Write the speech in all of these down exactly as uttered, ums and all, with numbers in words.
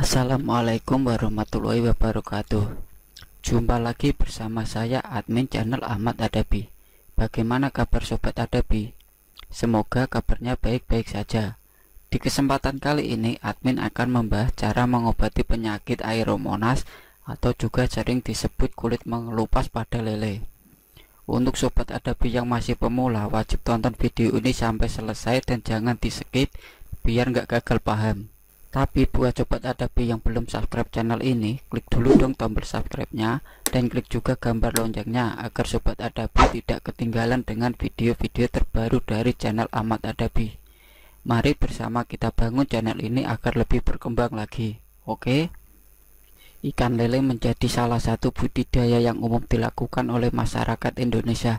Assalamualaikum warahmatullahi wabarakatuh. Jumpa lagi bersama saya admin channel Ahmad Adaby. Bagaimana kabar sobat Adaby? Semoga kabarnya baik-baik saja. Di kesempatan kali ini admin akan membahas cara mengobati penyakit aeromonas atau juga sering disebut kulit mengelupas pada lele. Untuk sobat Adaby yang masih pemula, wajib tonton video ini sampai selesai dan jangan di skip biar nggak gagal paham. Tapi buat sobat Adaby yang belum subscribe channel ini, klik dulu dong tombol subscribe-nya dan klik juga gambar loncengnya agar sobat Adaby tidak ketinggalan dengan video-video terbaru dari channel Ahmad Adaby. Mari bersama kita bangun channel ini agar lebih berkembang lagi. Oke? Ikan lele menjadi salah satu budidaya yang umum dilakukan oleh masyarakat Indonesia,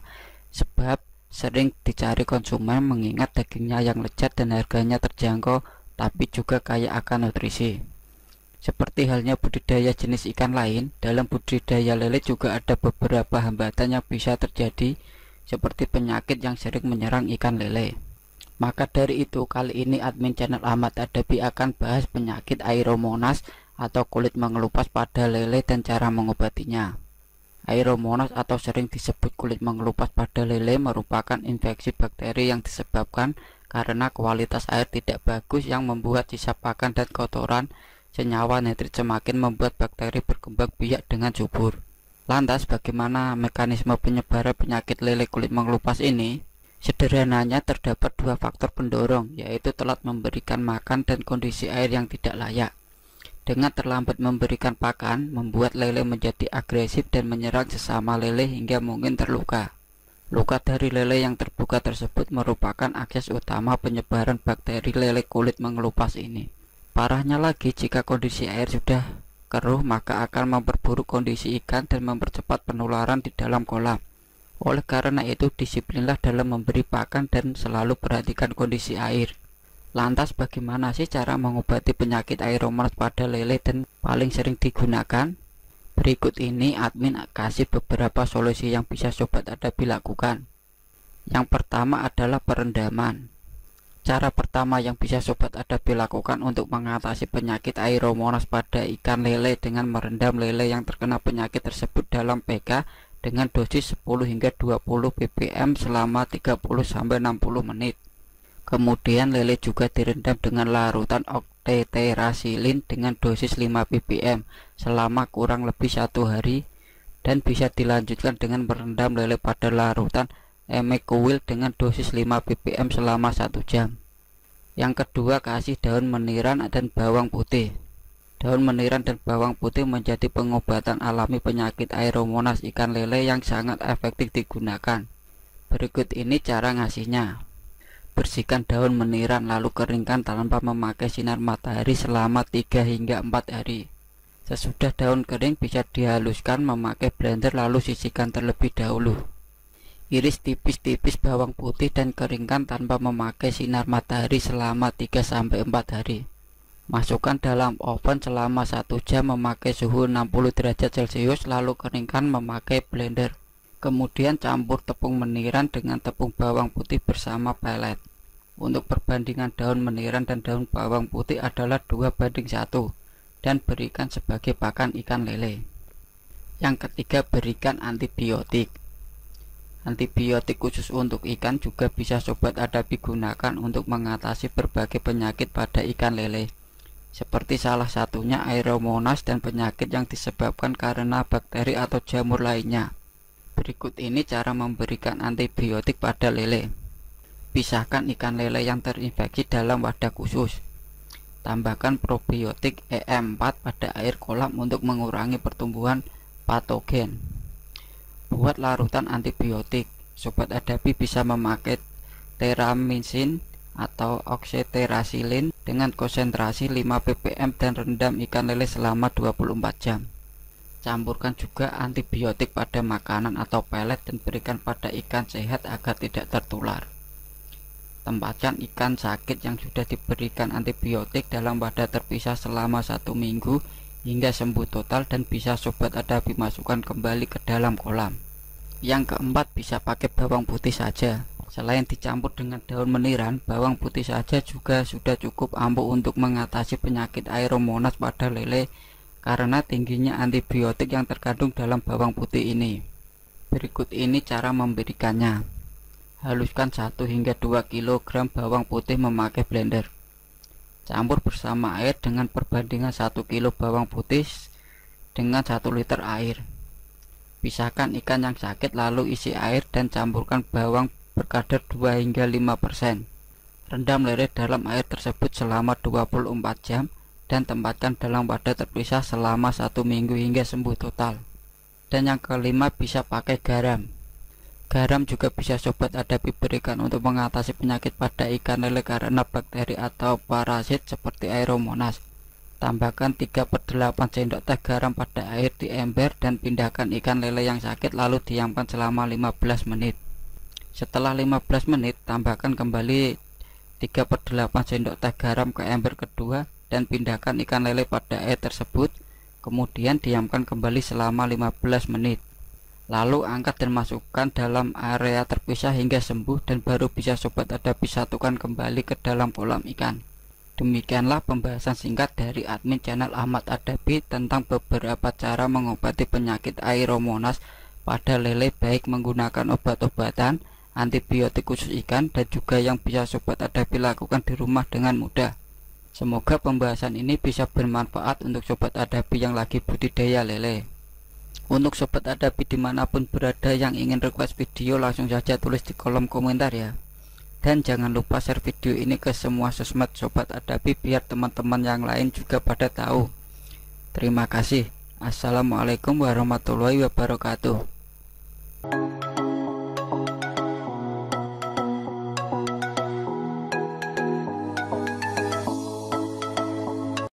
sebab sering dicari konsumen mengingat dagingnya yang lezat dan harganya terjangkau, tapi juga kaya akan nutrisi. Seperti halnya budidaya jenis ikan lain, dalam budidaya lele juga ada beberapa hambatan yang bisa terjadi, seperti penyakit yang sering menyerang ikan lele. Maka dari itu, kali ini admin channel Ahmad Adaby akan bahas penyakit aeromonas atau kulit mengelupas pada lele dan cara mengobatinya. Aeromonas atau sering disebut kulit mengelupas pada lele merupakan infeksi bakteri yang disebabkan karena kualitas air tidak bagus yang membuat sisa pakan dan kotoran senyawa nitrit semakin membuat bakteri berkembang biak dengan subur. Lantas bagaimana mekanisme penyebaran penyakit lele kulit mengelupas ini? Sederhananya terdapat dua faktor pendorong, yaitu telat memberikan makan dan kondisi air yang tidak layak. Dengan terlambat memberikan pakan, membuat lele menjadi agresif dan menyerang sesama lele hingga mungkin terluka. Luka dari lele yang terbuka tersebut merupakan akses utama penyebaran bakteri lele kulit mengelupas ini. Parahnya lagi, jika kondisi air sudah keruh, maka akan memperburuk kondisi ikan dan mempercepat penularan di dalam kolam. Oleh karena itu, disiplinlah dalam memberi pakan dan selalu perhatikan kondisi air. Lantas bagaimana sih cara mengobati penyakit aeromonas pada lele dan paling sering digunakan? Berikut ini admin kasih beberapa solusi yang bisa sobat Adaby lakukan. Yang pertama adalah perendaman. Cara pertama yang bisa sobat Adaby lakukan untuk mengatasi penyakit aeromonas pada ikan lele dengan merendam lele yang terkena penyakit tersebut dalam P K dengan dosis sepuluh hingga dua puluh ppm selama tiga puluh sampai enam puluh menit. Kemudian lele juga direndam dengan larutan oxytetracyclin dengan dosis lima ppm selama kurang lebih satu hari dan bisa dilanjutkan dengan merendam lele pada larutan emekowil dengan dosis lima ppm selama satu jam. Yang kedua, kasih daun meniran dan bawang putih. Daun meniran dan bawang putih menjadi pengobatan alami penyakit aeromonas ikan lele yang sangat efektif digunakan. Berikut ini cara ngasihnya. Bersihkan daun meniran lalu keringkan tanpa memakai sinar matahari selama tiga hingga empat hari. Sesudah daun kering bisa dihaluskan memakai blender lalu sisihkan terlebih dahulu. Iris tipis-tipis bawang putih dan keringkan tanpa memakai sinar matahari selama tiga sampai empat hari. Masukkan dalam oven selama satu jam memakai suhu enam puluh derajat celcius lalu keringkan memakai blender. Kemudian campur tepung meniran dengan tepung bawang putih bersama pelet. Untuk perbandingan daun meniran dan daun bawang putih adalah dua banding satu dan berikan sebagai pakan ikan lele. Yang ketiga, berikan antibiotik. Antibiotik khusus untuk ikan juga bisa sobat Adaby gunakan untuk mengatasi berbagai penyakit pada ikan lele, seperti salah satunya aeromonas dan penyakit yang disebabkan karena bakteri atau jamur lainnya. Berikut ini cara memberikan antibiotik pada lele. Pisahkan ikan lele yang terinfeksi dalam wadah khusus. Tambahkan probiotik E M empat pada air kolam untuk mengurangi pertumbuhan patogen. Buat larutan antibiotik, sobat Adaby bisa memakai tetramisin atau oksitetrasiklin dengan konsentrasi lima ppm dan rendam ikan lele selama dua puluh empat jam. Campurkan juga antibiotik pada makanan atau pelet dan berikan pada ikan sehat agar tidak tertular. Tempatkan ikan sakit yang sudah diberikan antibiotik dalam wadah terpisah selama satu minggu hingga sembuh total dan bisa sobat Adaby masukkan kembali ke dalam kolam. yang keempat bisa pakai bawang putih saja. Selain dicampur dengan daun meniran, bawang putih saja juga sudah cukup ampuh untuk mengatasi penyakit aeromonas pada lele karena tingginya antibiotik yang terkandung dalam bawang putih ini. Berikut ini cara memberikannya. Haluskan satu hingga dua kilogram bawang putih memakai blender. Campur bersama air dengan perbandingan satu kilogram bawang putih dengan satu liter air. Pisahkan ikan yang sakit lalu isi air dan campurkan bawang berkadar dua hingga lima persen. Rendam lele dalam air tersebut selama dua puluh empat jam dan tempatkan dalam wadah terpisah selama satu minggu hingga sembuh total. Dan yang kelima bisa pakai garam. Garam juga bisa Sobat Adaby berikan untuk mengatasi penyakit pada ikan lele karena bakteri atau parasit seperti aeromonas. Tambahkan tiga per delapan sendok teh garam pada air di ember dan pindahkan ikan lele yang sakit lalu diamkan selama lima belas menit. Setelah lima belas menit, tambahkan kembali tiga per delapan sendok teh garam ke ember kedua dan pindahkan ikan lele pada air tersebut. Kemudian diamkan kembali selama lima belas menit. Lalu angkat dan masukkan dalam area terpisah hingga sembuh dan baru bisa Sobat Adaby satukan kembali ke dalam kolam ikan. Demikianlah pembahasan singkat dari admin channel Ahmad Adaby tentang beberapa cara mengobati penyakit aeromonas pada lele baik menggunakan obat-obatan, antibiotik khusus ikan dan juga yang bisa Sobat Adaby lakukan di rumah dengan mudah. Semoga pembahasan ini bisa bermanfaat untuk Sobat Adaby yang lagi budidaya lele. Untuk Sobat Adaby dimanapun berada yang ingin request video langsung saja tulis di kolom komentar ya. Dan jangan lupa share video ini ke semua sosmed Sobat Adaby biar teman-teman yang lain juga pada tahu. Terima kasih. Assalamualaikum warahmatullahi wabarakatuh.